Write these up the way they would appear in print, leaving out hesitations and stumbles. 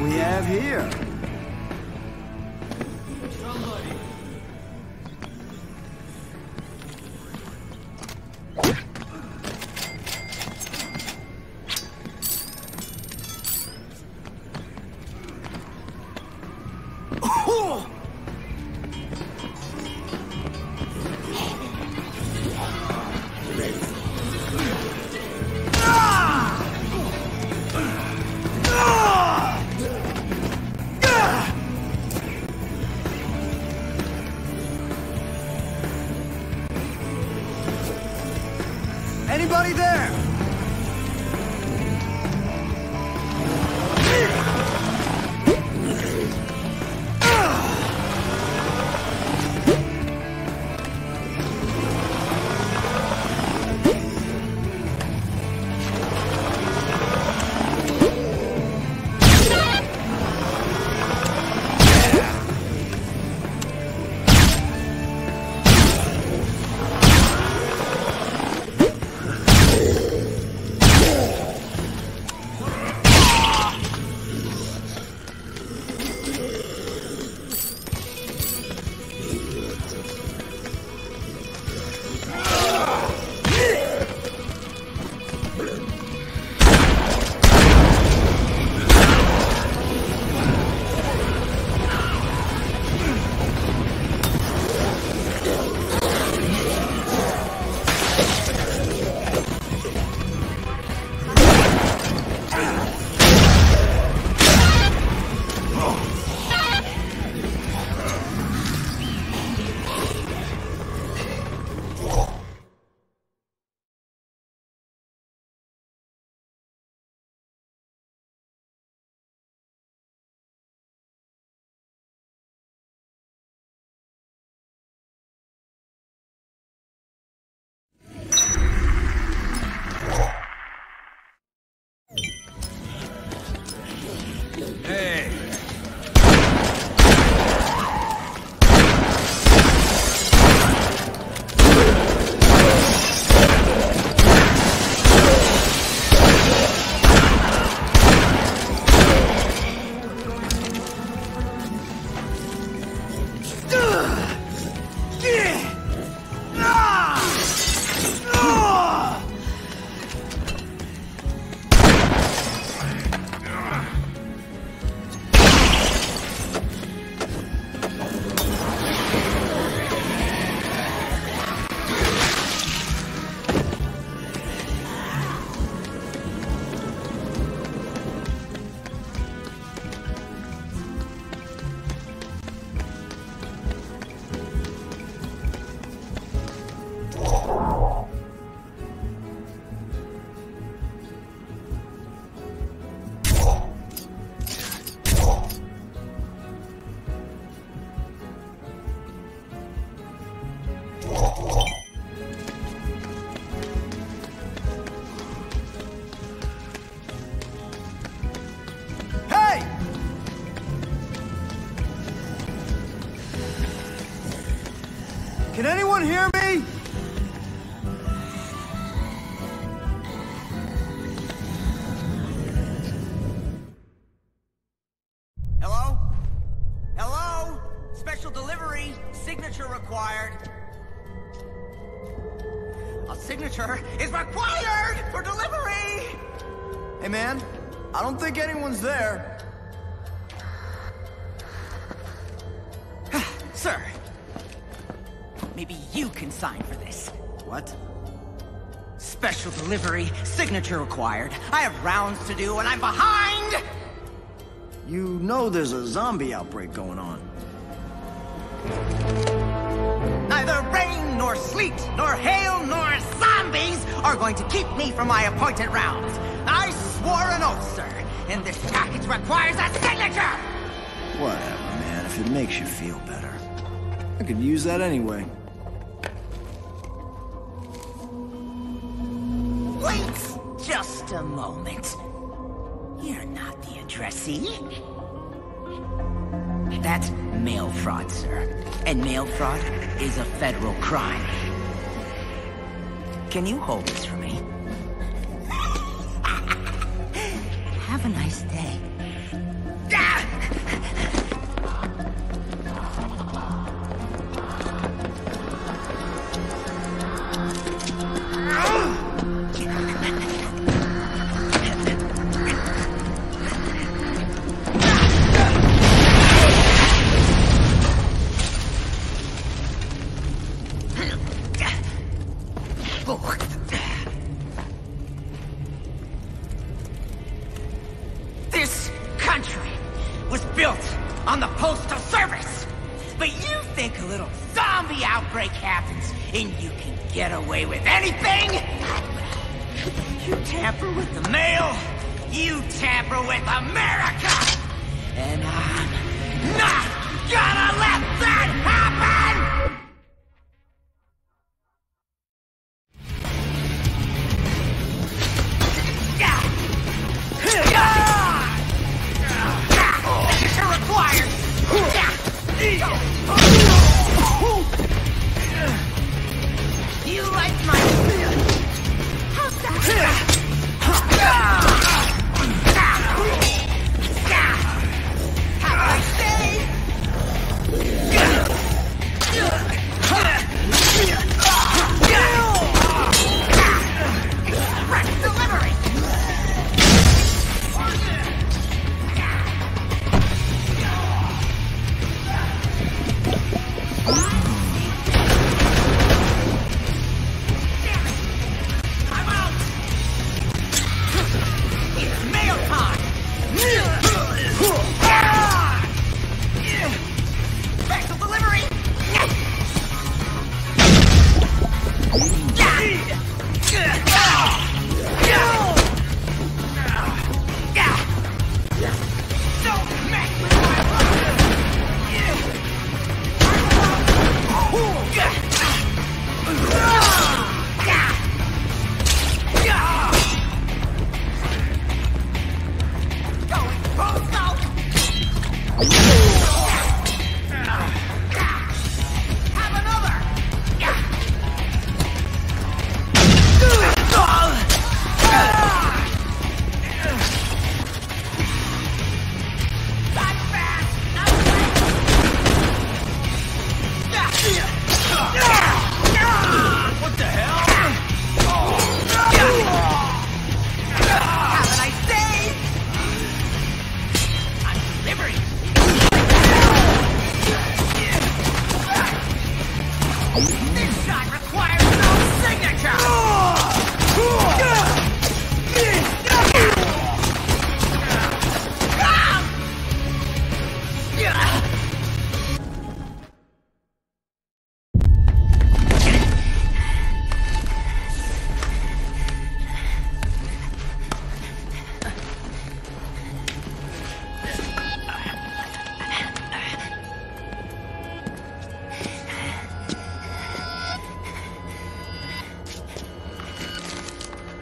what we have here. Anybody there? Can anyone hear me? Hello? Hello? Special delivery, signature required. A signature is required for delivery! Hey man, I don't think anyone's there. Sir. Maybe you can sign for this. What? Special delivery, signature required. I have rounds to do and I'm behind! You know there's a zombie outbreak going on. Neither rain, nor sleet, nor hail, nor zombies are going to keep me from my appointed rounds. I swore an oath, sir, and this package requires a signature! Whatever, man, if it makes you feel better. I could use that anyway. Wait just a moment. You're not the addressee. That's mail fraud, sir. And mail fraud is a federal crime. Can you hold this for me? Have a nice day. country was built on the postal service. But you think a little zombie outbreak happens and you can get away with anything? You tamper with the mail, you tamper with America, and I'm not gonna let that happen! Required! You like my food? How's that?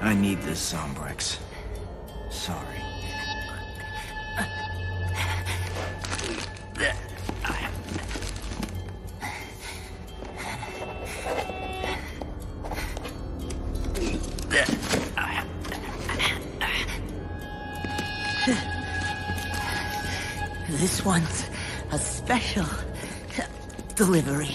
I need this, Zombrex. Sorry. This one's a special delivery.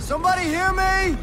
Somebody hear me?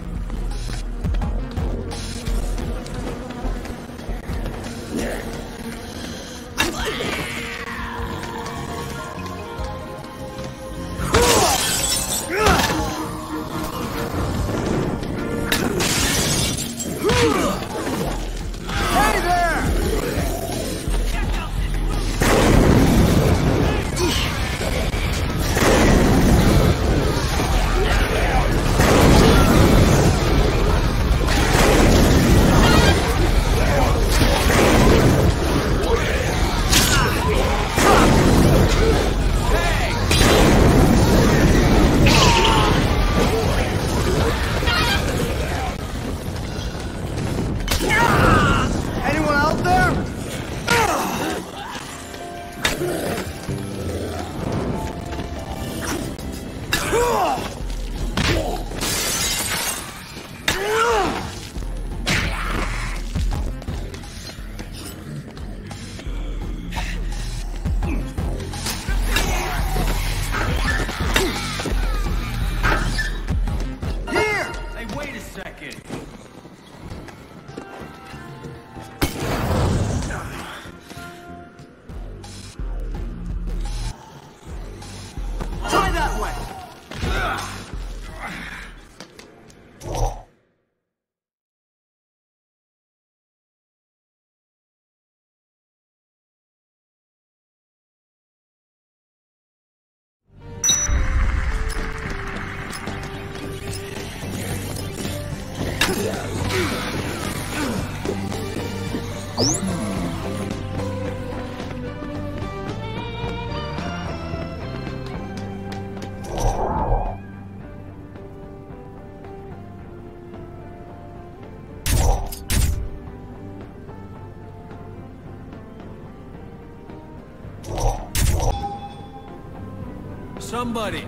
Somebody!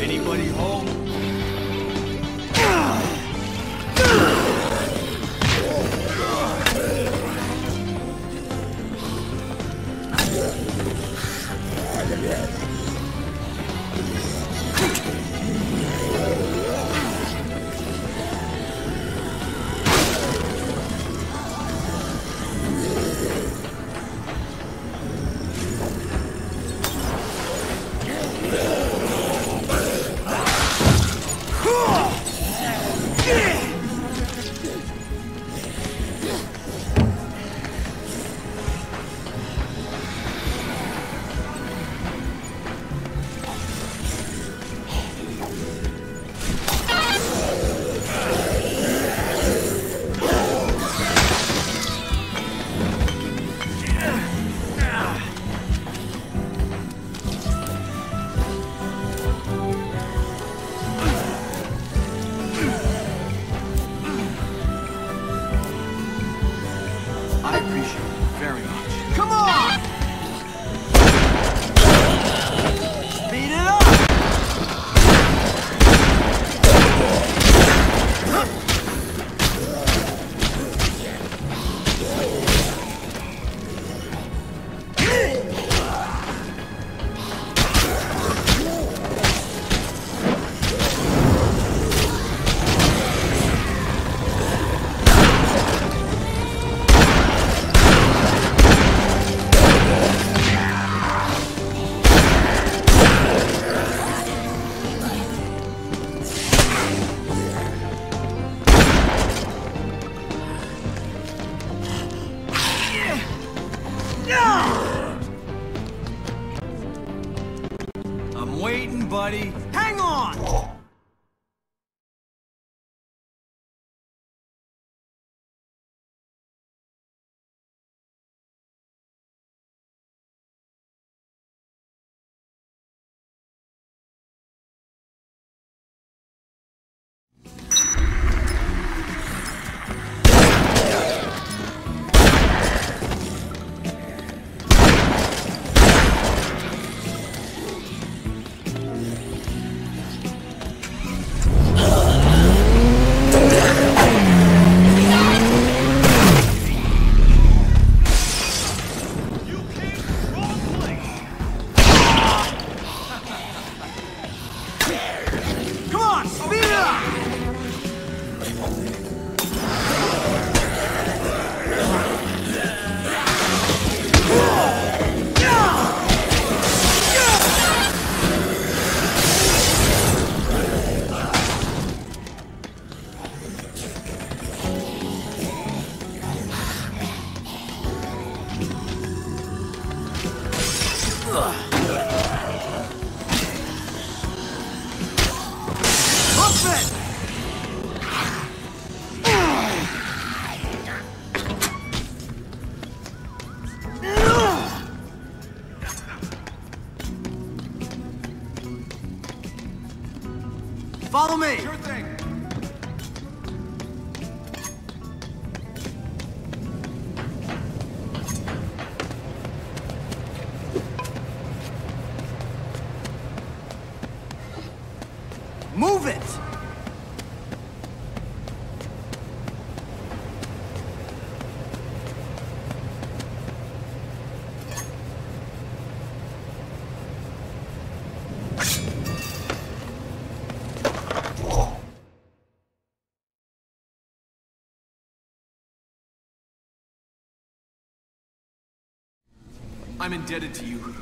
Anybody home? Hang on! Follow me. Sure thing. Move it. I'm indebted to you.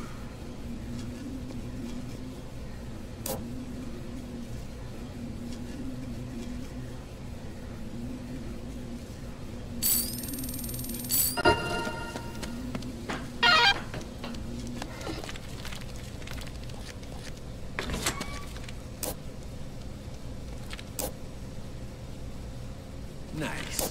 Nice.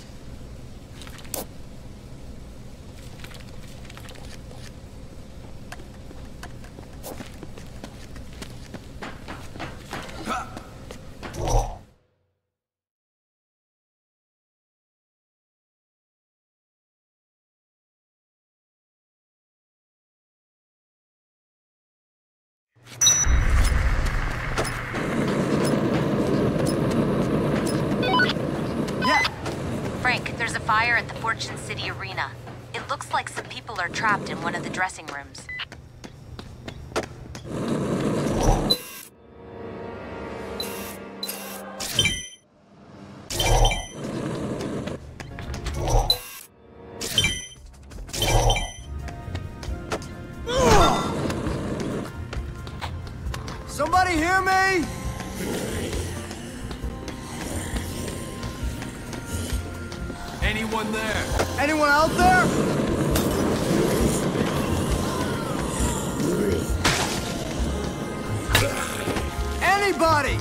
There's a fire at the Fortune City Arena. It looks like some people are trapped in one of the dressing rooms. Somebody hear me? Anyone there? Anyone out there? Anybody?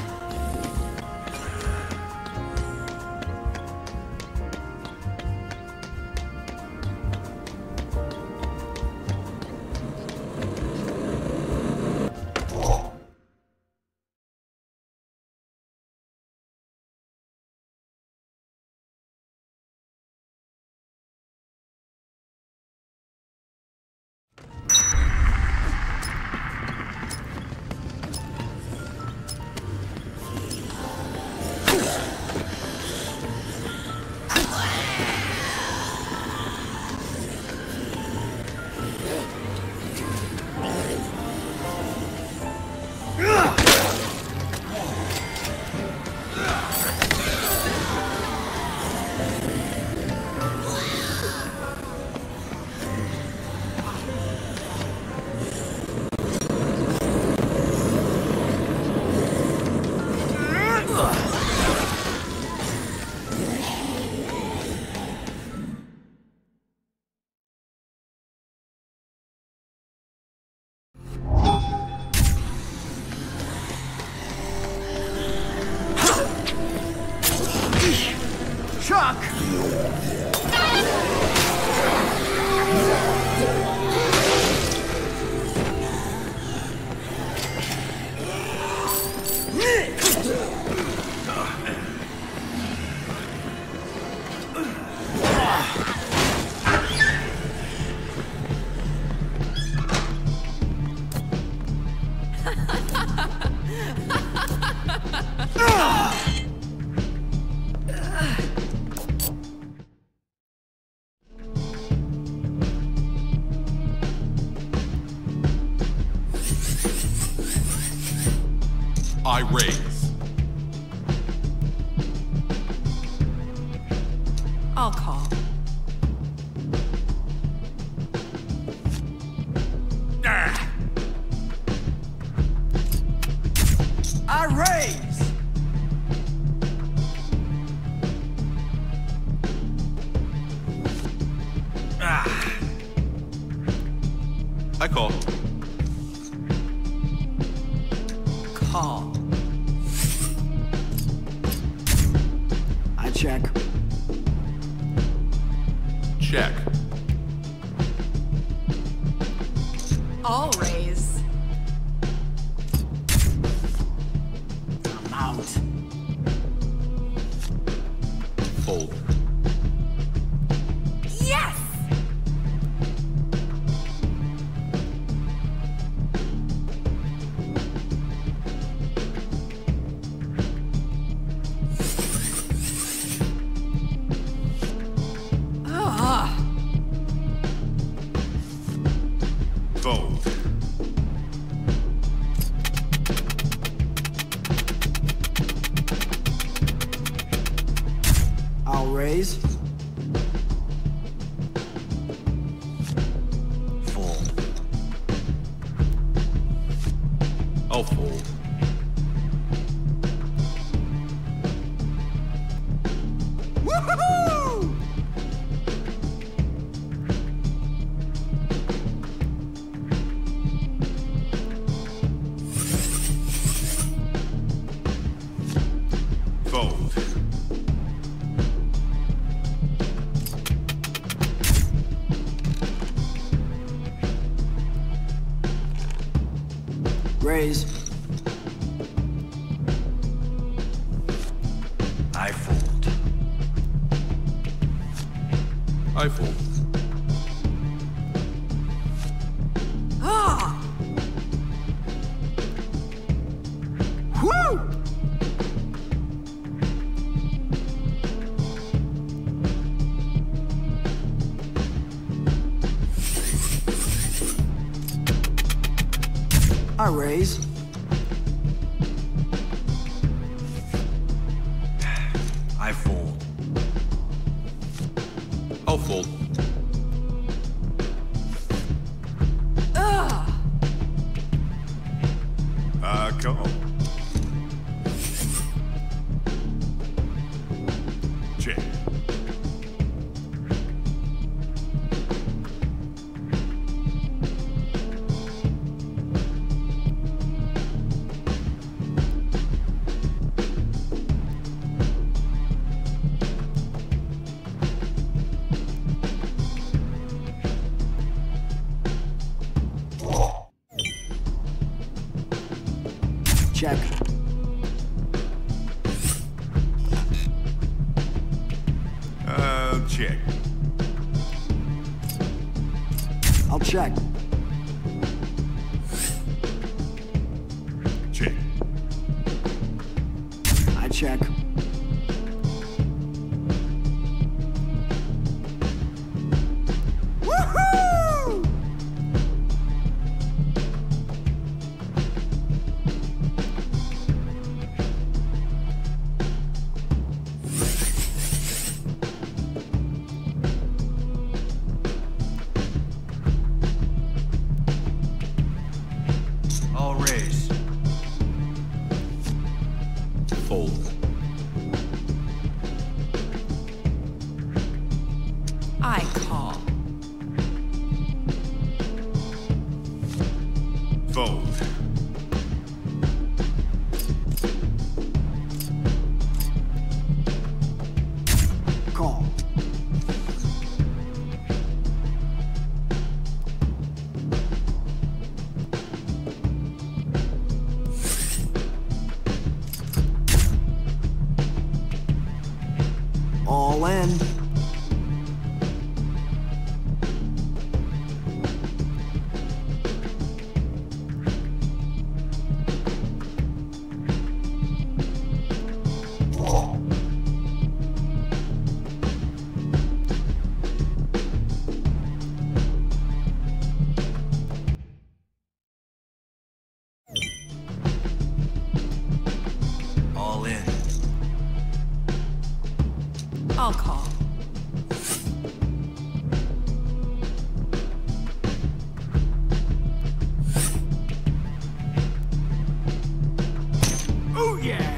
I raise. I'll call. I raise. I call. Call. Check. Check. I'll raise. I'm out. Fold. Yes! I'll raise. Fold. I'll fold. Woohoo! Fold. Raise. I fold. I fold. Ah! Woo! I raise. I fold. I'll fold. Come on. Check. Check. Check. I'll check. Check. I check. I'll raise. Fold. I call. Fold. Call. All in. Oh. All in. I'll call. Oh yeah!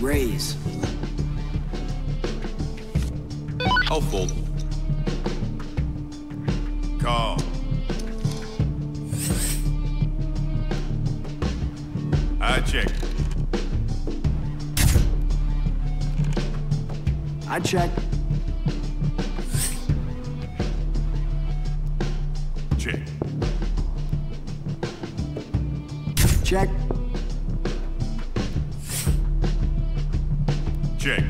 Raise. I'll fold. Call. I check. I check. Check. Check. Check.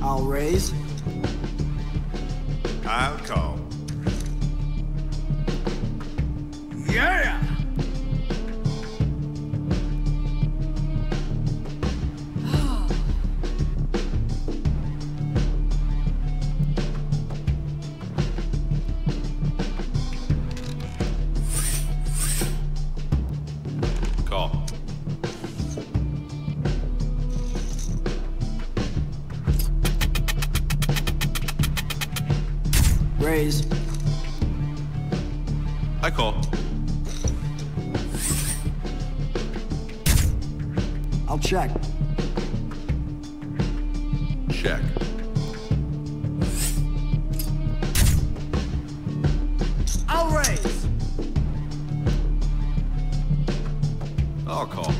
I'll raise. I'll call. Yeah! Raise. I call. I'll check. Check. I'll raise. I'll call.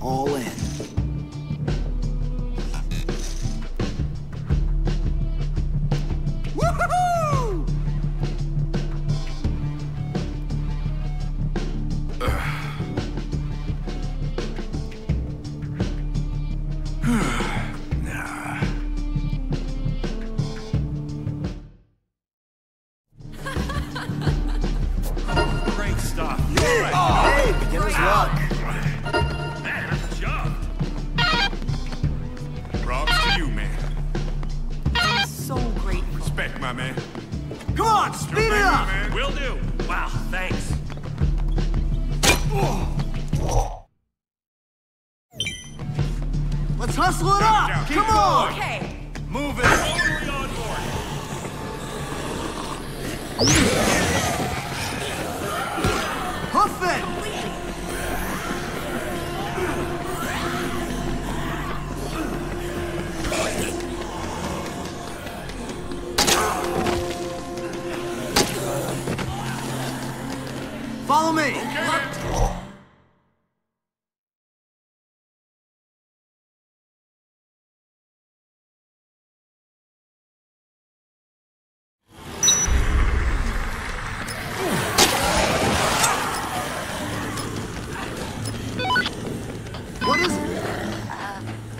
All in. My man. Come on, speed it up! Man. Will do. Wow, thanks. Let's hustle it up! Come on! Okay. Move it totally on board. Huff it! Follow me! Okay. What is it?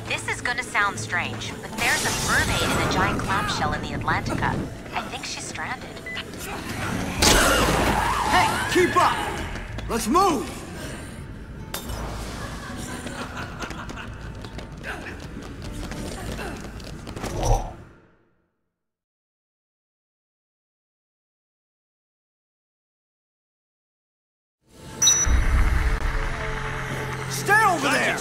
This is gonna sound strange, but there's a mermaid in a giant clamshell in the Atlantica. I think she's stranded. Hey, keep up! Let's move! Stay over there!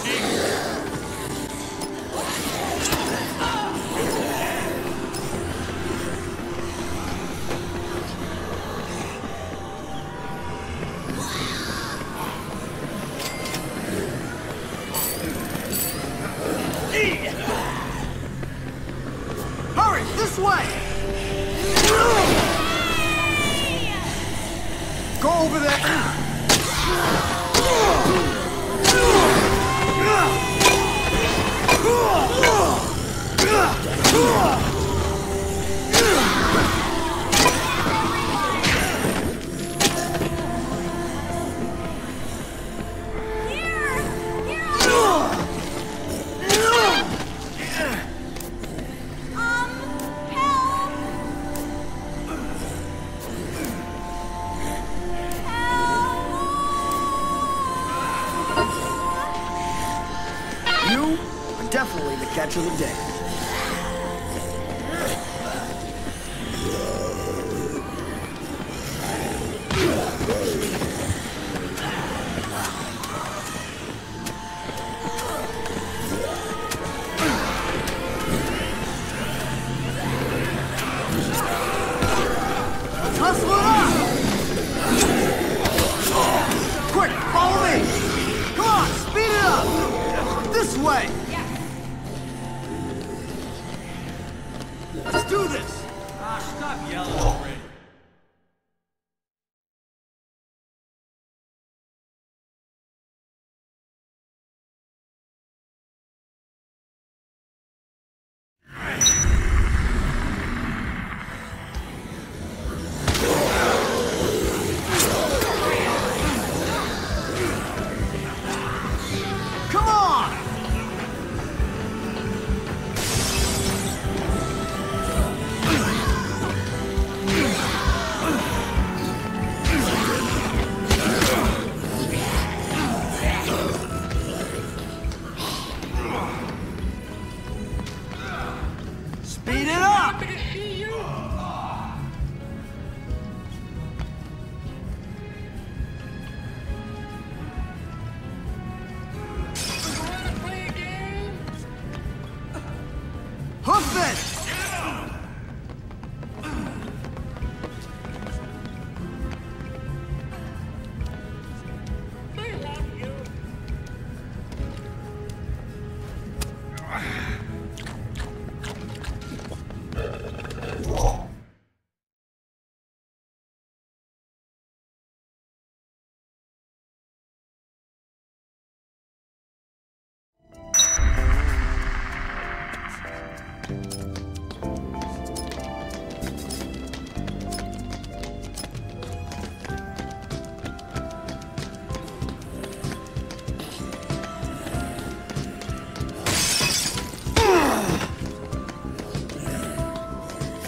Hurry, this way! Go over there. Definitely the catch of the day. way. Yes. Let's do this. Stop yelling already.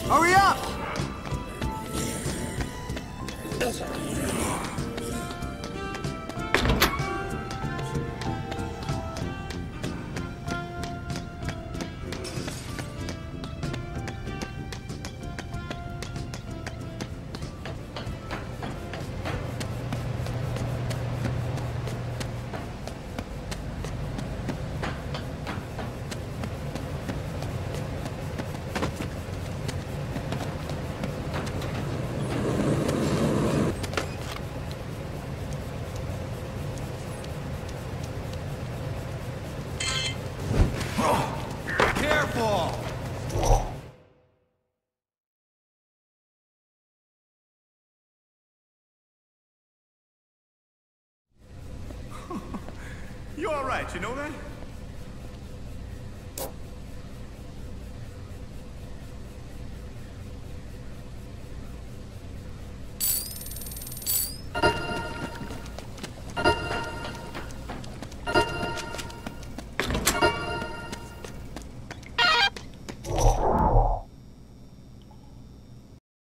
Hurry up! You all right, you know that?